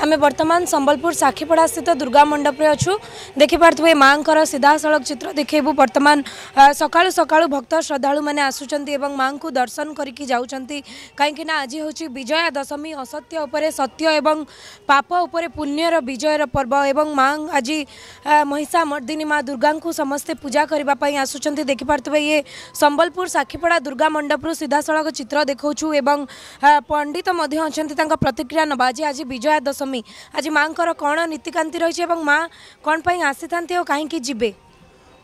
आम बर्तमान संबलपुर साखीपड़ा स्थित दुर्गा मंडप अच्छू देखिपे माँ को सीधा सड़क चित्र देखबू। बर्तमान सकाळु सकाळु भक्त श्रद्धालु मैंने आसुचंती एवं माँ को दर्शन करके जाउचंती कहीं आज हूँ विजया दशमी असत्य उपर सत्य एवं पाप उपर पुण्यर विजयर पर्व एवं माँ आज महिषा मर्दिनी माँ दुर्गा को समस्ते पूजा करने आसुचंती देखिपे। ये संबलपुर साखीपड़ा दुर्गा मंडपरू सीधा सड़क चित्र देखु एवं पंडित अच्छा प्रतिक्रिया नवा जी आज विजया दशमी आज माँ को कौन नीतिकांति रही है माँ कौन पर आसी था कहीं जीवे।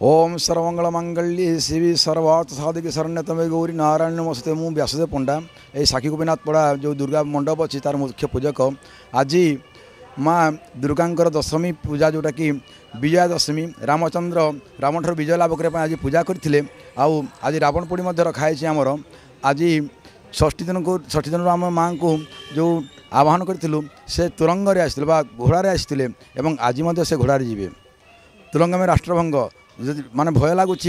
ओम सर्वमंगल मंगल्ये शिवी सर्वार्थ साधिके शरण्यतमे गौरी नारायण नमस्ते। मु व्यासदेव पंडा ये साखी गोपीनाथपड़ा जो दुर्गा मंडप अच्छी तार मुख्य पूजक आज माँ दुर्गा दशमी पूजा जोटा कि विजया दशमी रामचंद्र रावण ठार विजय लाभ करने आज पूजा करते आज रावण पोड़ी रखाई आमर आज षष्ठी दिन आम माँ को जो आह्वान करूँ से तुरंग घोड़े आसते आज से घोड़ा जीवे तुरंग में राष्ट्रभंग माने भय लगुच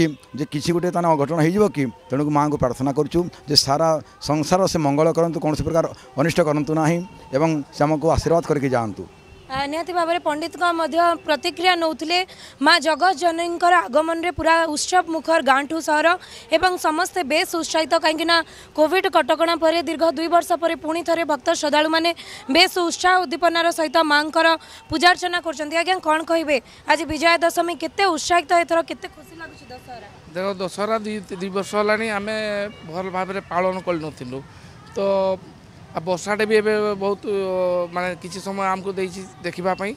किसी गोटे ताने अघटन हो कि तेणुक माँ को प्रार्थना करुँ सारा संसार से मंगल करूँ कौन प्रकार अनिष्ट करूँ ना एवं से आमको आशीर्वाद करके जातु। निहाती भाव पंडित प्रतिक्रिया नौते माँ जगत जननी आगमन रे पूरा उत्सव मुखर गांठू सहर एवं समस्ते बेस उत्साहित कहीं कोविड कटकणा पर दीर्घ 2 वर्ष पर पुणी थे भक्त श्रद्धालु मैंने बेस उत्साह उद्दीपनार सहित माँ को पूजार्चना करें कौन कहे आज विजया दशमी केते उत्साहित एथर केते खुशी लगुच। दशहरा देखो दशहरा 2 वर्ष होलानी आम भल भाव पालन करूँ तो आ बर्षाटे भी बहुत माने किसी समय आमको देखापी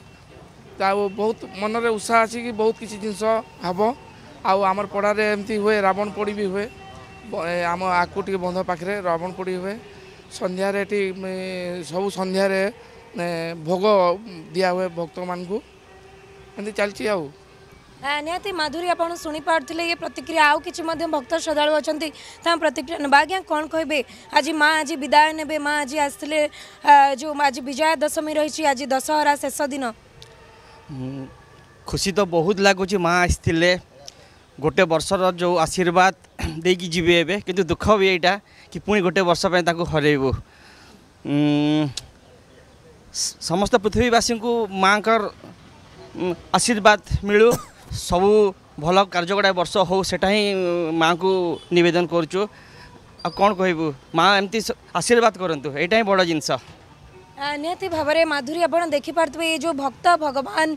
बहुत मनरे उत्साह अच्छी कि बहुत किसी जिनस हम आमर पड़ारे एमती हुए रावण पोड़ी भी हुए आम आगू टे बंध पाखे रावण पोड़ी हुए संध्या सब संध्या भोग दिया हुए भक्त मान को एमती चलती आ निहाती। माधुरी आपड़ शुणी पारे ये प्रतिक्रिया आउ कि भक्त श्रद्धालु अच्छा प्रतिक्रिया ना आज्ञा कौन कहे आज माँ आज विदाय ने माँ आज आसते जो आज विजया दशमी रही आज दशहरा शेष दिन खुशी तो बहुत लगुच माँ आसते गोटे वर्षर जो आशीर्वाद देकी जीवे एवं कितु दुख भी यहाँ कि पुणी गोटे वर्षपाई हरबू समस्त पृथ्वीवासी को माँ का आशीर्वाद मिलू सबू भल कार्य गुड़ा वर्ष हो सेटा ही माँ को निवेदन करूँ कौन कहबू माँ एमती आशीर्वाद करतु यहाँ ही बड़ जिनस। निहाती भाव माधुरी आप देखिपे ये जो भक्त भगवान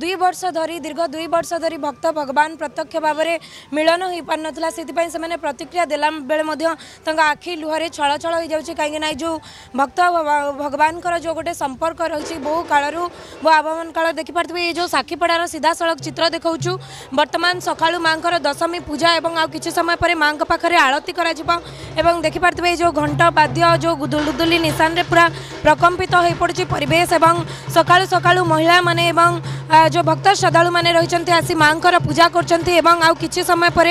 2 वर्ष धरी दीर्घ 2 वर्ष धरी भक्त भगवान प्रत्यक्ष भाव में मिलन हो पार ना से प्रतिक्रिया देला बेले आखि लुहर छल छल हो जाए कहीं जो भक्त भगवान जो गोटे संपर्क रही बहु काल बहु आवाहन काल देखिपे ये जो साखीपड़ार सीधा सड़क चित्र देखु। बर्तमान सकाळु माँ को दशमी पूजा और आउ कि समय पर माँ पाखे आरती देखिपे जो घंट वाद्य जो दुलदुली निशान पूरा प्रकम कंपित हो पड़ी परिवेश एवं सकाळु सकाळु महिला माने एवं जो भक्त श्रद्धालु माने रही आसी माँ को पूजा करचंती एवं आउ किसी समय पर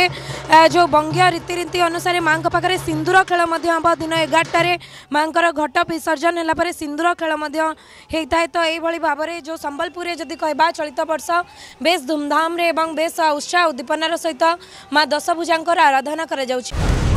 जो बंगीय रीतिनीति अनुसार माँ पाखे सिंदूर खेल हम दिन 11टारे माँ को घट विसर्जन होगापर सिंदूर खेल होता है। तो यही भाव में जो संबलपुर जदि कह चलित वर्ष बेस धूमधाम बेस उत्साह उद्दीपनार सहित माँ दशभुजा आराधना कर।